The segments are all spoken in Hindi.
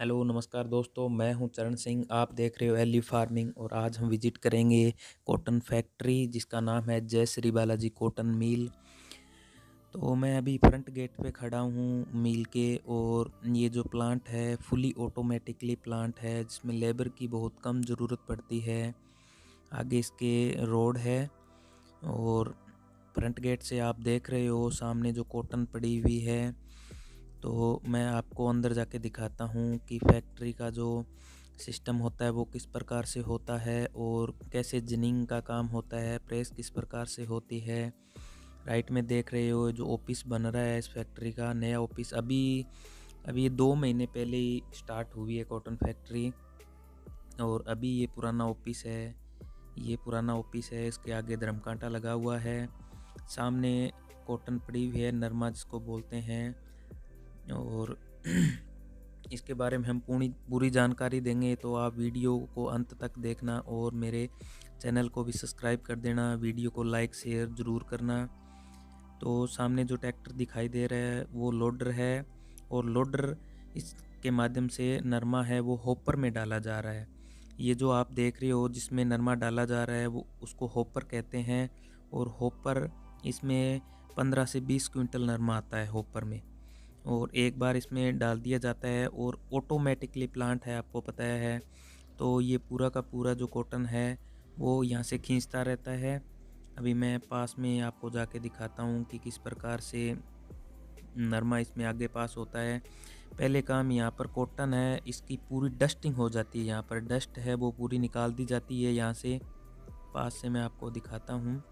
हेलो नमस्कार दोस्तों, मैं हूं चरण सिंह। आप देख रहे हो LU फार्मिंग और आज हम विजिट करेंगे कॉटन फैक्ट्री जिसका नाम है जय श्री बालाजी कॉटन मिल। तो मैं अभी फ्रंट गेट पे खड़ा हूं मिल के और ये जो प्लांट है फुली ऑटोमेटिकली प्लांट है जिसमें लेबर की बहुत कम ज़रूरत पड़ती है। आगे इसके रोड है और फ्रंट गेट से आप देख रहे हो सामने जो कॉटन पड़ी हुई है। तो मैं आपको अंदर जाके दिखाता हूँ कि फैक्ट्री का जो सिस्टम होता है वो किस प्रकार से होता है और कैसे जिनिंग का काम होता है, प्रेस किस प्रकार से होती है। राइट में देख रहे हो जो ऑफिस बन रहा है इस फैक्ट्री का, नया ऑफिस अभी 2 महीने पहले ही स्टार्ट हुई है कॉटन फैक्ट्री। और अभी ये पुराना ऑफिस है, इसके आगे धर्मकांटा लगा हुआ है, सामने कॉटन पड़ी हुई है, नरमा जिसको बोलते हैं। और इसके बारे में हम पूरी जानकारी देंगे, तो आप वीडियो को अंत तक देखना और मेरे चैनल को भी सब्सक्राइब कर देना, वीडियो को लाइक शेयर ज़रूर करना। तो सामने जो ट्रैक्टर दिखाई दे रहा है वो लोडर है और लोडर इसके माध्यम से नरमा है वो हॉपर में डाला जा रहा है। ये जो आप देख रहे हो जिसमें नरमा डाला जा रहा है वो उसको हॉपर कहते हैं और हॉपर इसमें 15 से 20 क्विंटल नरमा आता है हॉपर में और एक बार इसमें डाल दिया जाता है और ऑटोमेटिकली प्लांट है, आपको पता है। तो ये पूरा का पूरा जो कॉटन है वो यहाँ से खींचता रहता है। अभी मैं पास में आपको जाके दिखाता हूँ कि किस प्रकार से नरमा इसमें आगे पास होता है। पहले काम यहाँ पर कॉटन है इसकी पूरी डस्टिंग हो जाती है, यहाँ पर डस्ट है वो पूरी निकाल दी जाती है। यहाँ से पास से मैं आपको दिखाता हूँ,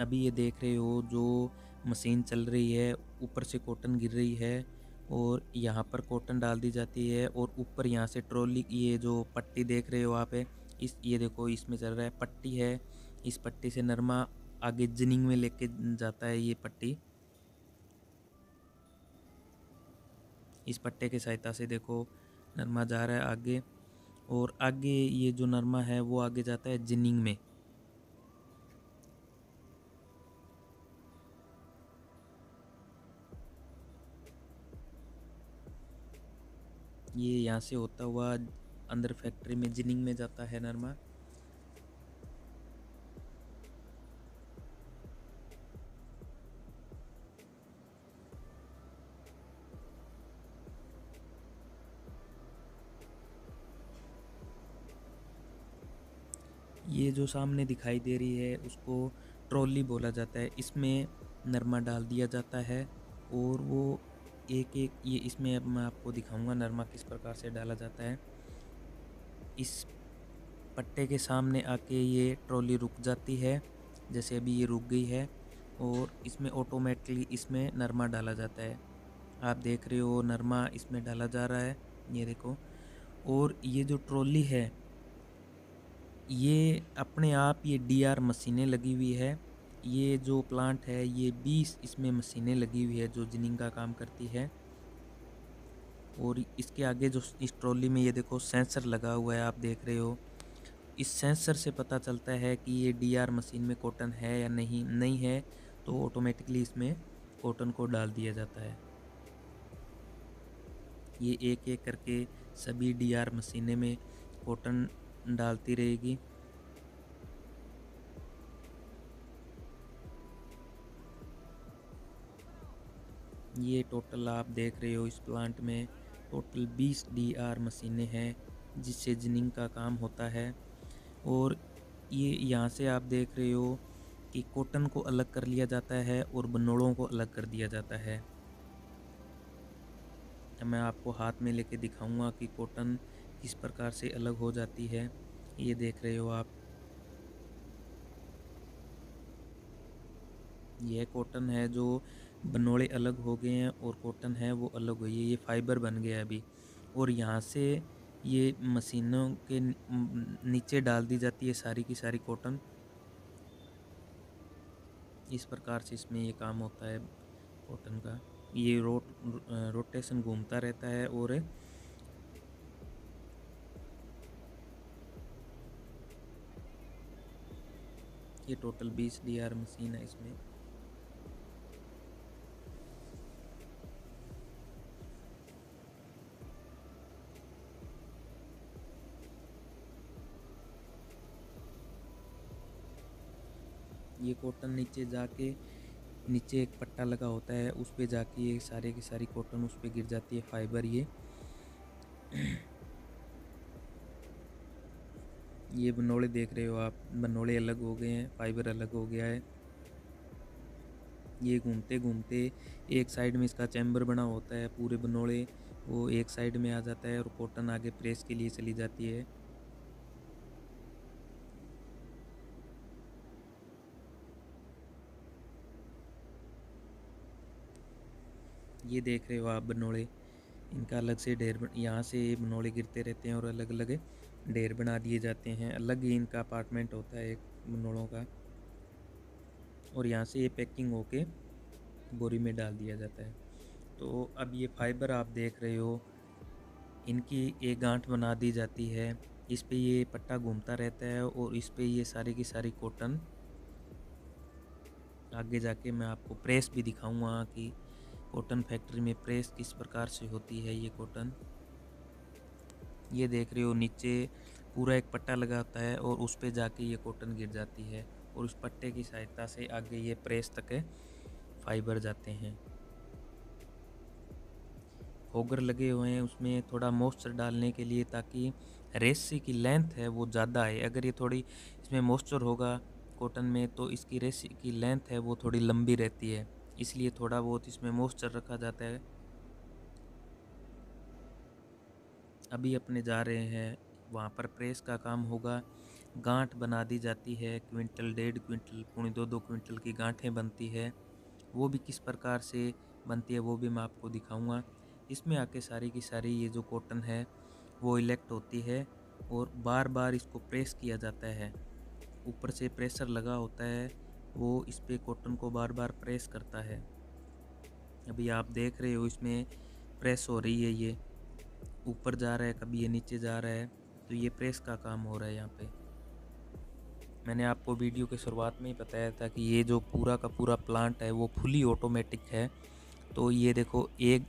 अभी ये देख रहे हो जो मशीन चल रही है, ऊपर से कॉटन गिर रही है और यहाँ पर कॉटन डाल दी जाती है और ऊपर यहाँ से ट्रॉली, ये जो पट्टी देख रहे हो आप है इस, ये देखो इसमें चल रहा है, पट्टी है, इस पट्टी से नरमा आगे जिनिंग में लेके जाता है। ये पट्टी, इस पट्टे की सहायता से देखो नरमा जा रहा है आगे और आगे ये जो नरमा है वो आगे जाता है जिनिंग में। ये यहाँ से होता हुआ अंदर फैक्ट्री में जिनिंग में जाता है नरमा। ये जो सामने दिखाई दे रही है उसको ट्रॉली बोला जाता है, इसमें नरमा डाल दिया जाता है और वो एक एक, ये इसमें अब मैं आपको दिखाऊंगा नरमा किस प्रकार से डाला जाता है। इस पट्टे के सामने आके ये ट्रॉली रुक जाती है, जैसे अभी ये रुक गई है और इसमें ऑटोमेटिकली इसमें नरमा डाला जाता है। आप देख रहे हो नरमा इसमें डाला जा रहा है, ये देखो। और ये जो ट्रॉली है ये अपने आप, ये डीआर मशीनें लगी हुई है, ये जो प्लांट है ये 20 इसमें मशीनें लगी हुई है जो जिनिंग का काम करती है। और इसके आगे जो इस ट्रॉली में ये देखो सेंसर लगा हुआ है, आप देख रहे हो, इस सेंसर से पता चलता है कि ये डीआर मशीन में कॉटन है या नहीं है, तो ऑटोमेटिकली इसमें कॉटन को डाल दिया जाता है। ये एक एक करके सभी डीआर मशीनें में कॉटन डालती रहेगी। ये टोटल आप देख रहे हो इस प्लांट में टोटल 20 डीआर मशीनें हैं जिससे जिनिंग का काम होता है। और ये यहाँ से आप देख रहे हो कि कॉटन को अलग कर लिया जाता है और बनोड़ों को अलग कर दिया जाता है। मैं आपको हाथ में लेके दिखाऊंगा कि कॉटन किस प्रकार से अलग हो जाती है। ये देख रहे हो आप, यह कॉटन है जो बनोड़े अलग हो गए हैं और कॉटन है वो अलग हुई है, ये फाइबर बन गया है अभी। और यहाँ से ये मशीनों के नीचे डाल दी जाती है सारी की सारी कॉटन। इस प्रकार से इसमें ये काम होता है कॉटन का। ये रोटेशन घूमता रहता है और ये टोटल 20 DRM मशीन है इसमें। ये कॉटन नीचे जाके, नीचे एक पट्टा लगा होता है उस पे जाके ये सारे की सारी कॉटन उस पे गिर जाती है, फाइबर। ये बनोड़े देख रहे हो आप, बनोड़े अलग हो गए हैं, फाइबर अलग हो गया है। ये घूमते घूमते एक साइड में इसका चैम्बर बना होता है, पूरे बनोड़े वो एक साइड में आ जाता है और कॉटन आगे प्रेस के लिए चली जाती है। ये देख रहे हो आप बनोड़े, इनका अलग से ढेर, यहाँ से बनोड़े गिरते रहते हैं और अलग अलग ढेर बना दिए जाते हैं, अलग ही इनका अपार्टमेंट होता है एक बनोड़ों का। और यहाँ से ये पैकिंग होके बोरी में डाल दिया जाता है। तो अब ये फाइबर आप देख रहे हो, इनकी एक गांठ बना दी जाती है, इस पे ये पट्टा घूमता रहता है और इस पे ये सारी की सारी कॉटन आगे जाके, मैं आपको प्रेस भी दिखाऊंगा कि कॉटन फैक्ट्री में प्रेस किस प्रकार से होती है। ये कॉटन ये देख रहे हो, नीचे पूरा एक पट्टा लगा होता है और उस पे जाके ये कॉटन गिर जाती है और उस पट्टे की सहायता से आगे ये प्रेस तक फाइबर जाते हैं। होगर लगे हुए हैं, उसमें थोड़ा मॉइस्चर डालने के लिए, ताकि रेशे की लेंथ है वो ज़्यादा है। अगर ये थोड़ी इसमें मॉइस्चर होगा कॉटन में तो इसकी रेशे की लेंथ है वो थोड़ी लंबी रहती है, इसलिए थोड़ा बहुत इसमें मॉइस्चर रखा जाता है। अभी अपने जा रहे हैं वहाँ पर प्रेस का काम होगा। गांठ बना दी जाती है, क्विंटल, 1.5 क्विंटल, 2.5 क्विंटल की गांठें बनती है। वो भी किस प्रकार से बनती है वो भी मैं आपको दिखाऊंगा। इसमें आके सारी की सारी ये जो कॉटन है वो इलेक्ट होती है और बार बार इसको प्रेस किया जाता है। ऊपर से प्रेशर लगा होता है, वो इस पर कॉटन को बार बार प्रेस करता है। अभी आप देख रहे हो इसमें प्रेस हो रही है, ये ऊपर जा रहा है, कभी ये नीचे जा रहा है, तो ये प्रेस का काम हो रहा है। यहाँ पे मैंने आपको वीडियो के शुरुआत में ही बताया था कि ये जो पूरा का पूरा प्लांट है वो फुली ऑटोमेटिक है। तो ये देखो एक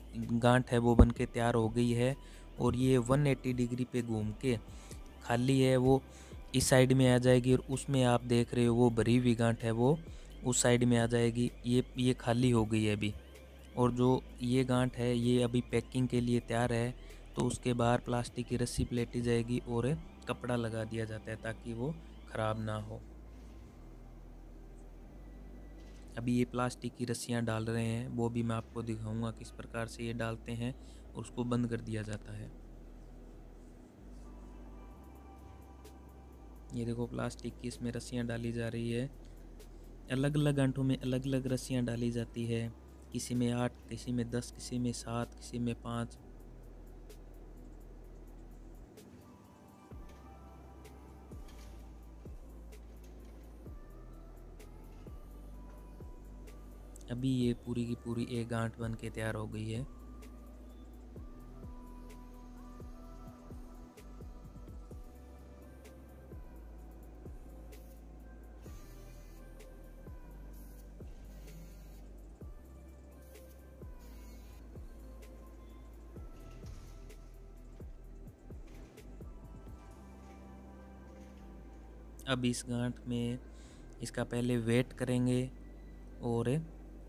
गांठ है वो बनके तैयार हो गई है और ये 180 डिग्री पे घूम के खाली है, वो इस साइड में आ जाएगी और उसमें आप देख रहे हो वो भरी हुई गांठ है वो उस साइड में आ जाएगी। ये खाली हो गई है अभी, और जो ये गांठ है ये अभी पैकिंग के लिए तैयार है। तो उसके बाहर प्लास्टिक की रस्सी पलटी जाएगी और कपड़ा लगा दिया जाता है ताकि वो ख़राब ना हो। अभी ये प्लास्टिक की रस्सियाँ डाल रहे हैं, वो भी मैं आपको दिखाऊंगा किस प्रकार से ये डालते हैं और उसको बंद कर दिया जाता है। ये देखो प्लास्टिक की इसमें रस्सियाँ डाली जा रही है, अलग अलग गांठों में अलग अलग रस्सियाँ डाली जाती है, किसी में 8, किसी में 10, किसी में 7, किसी में 5। अभी ये पूरी की पूरी एक गांठ बन के तैयार हो गई है। अब इस गांठ में इसका पहले वेट करेंगे और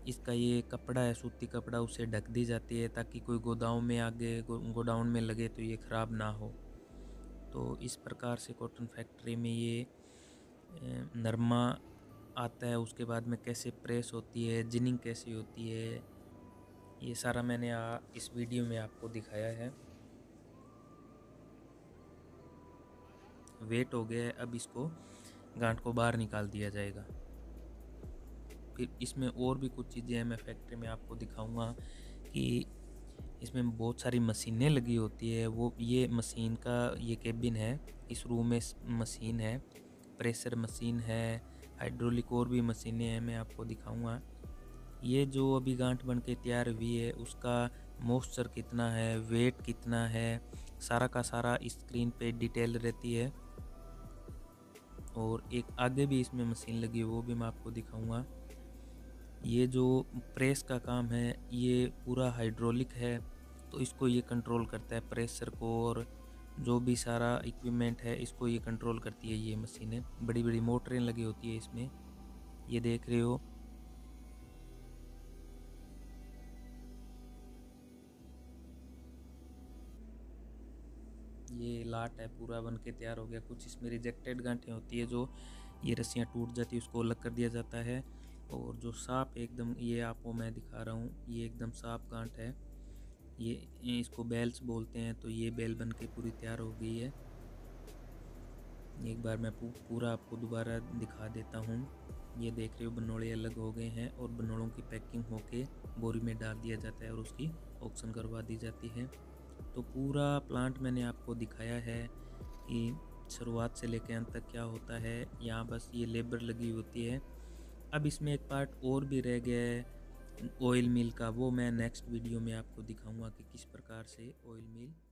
इसका ये कपड़ा है, सूती कपड़ा, उसे ढक दी जाती है ताकि कोई गोदाम में आगे गोडाउन में लगे तो ये ख़राब ना हो। तो इस प्रकार से कॉटन फैक्ट्री में ये नरमा आता है, उसके बाद में कैसे प्रेस होती है, जिनिंग कैसे होती है, ये सारा मैंने इस वीडियो में आपको दिखाया है। वेट हो गया है, अब इसको गांठ को बाहर निकाल दिया जाएगा। फिर इसमें और भी कुछ चीज़ें हैं, मैं फैक्ट्री में आपको दिखाऊंगा कि इसमें बहुत सारी मशीनें लगी होती है। वो ये मशीन का ये केबिन है, इस रूम में मशीन है, प्रेशर मशीन है, हाइड्रोलिक और भी मशीनें हैं, मैं आपको दिखाऊंगा। ये जो अभी गांठ बन के तैयार हुई है उसका मॉइस्चर कितना है, वेट कितना है, सारा का सारा स्क्रीन पे डिटेल रहती है और एक आगे भी इसमें मशीन लगी है, वो भी मैं आपको दिखाऊंगा। ये जो प्रेस का काम है ये पूरा हाइड्रोलिक है, तो इसको ये कंट्रोल करता है प्रेशर को, और जो भी सारा इक्विपमेंट है इसको ये कंट्रोल करती है ये मशीनें। बड़ी बड़ी मोटरें लगी होती है इसमें, ये देख रहे हो। ये लाट है पूरा बन के तैयार हो गया। कुछ इसमें रिजेक्टेड गांठें होती है, जो ये रस्सियाँ टूट जाती है उसको अलग कर दिया जाता है। और जो साफ एकदम, ये आपको मैं दिखा रहा हूँ, ये एकदम साफ गांठ है, ये इसको बेल्स बोलते हैं। तो ये बेल बन के पूरी तैयार हो गई है। एक बार मैं पूरा आपको दोबारा दिखा देता हूँ। ये देख रहे हो बनोड़े अलग हो गए हैं, और बनोड़ों की पैकिंग होके बोरी में डाल दिया जाता है और उसकी ऑक्शन करवा दी जाती है। तो पूरा प्लांट मैंने आपको दिखाया है कि शुरुआत से लेकर अंत तक क्या होता है। यहाँ बस ये लेबर लगी होती है। अब इसमें एक पार्ट और भी रह गया है ऑयल मिल का, वो मैं नेक्स्ट वीडियो में आपको दिखाऊंगा कि किस प्रकार से ऑयल मिल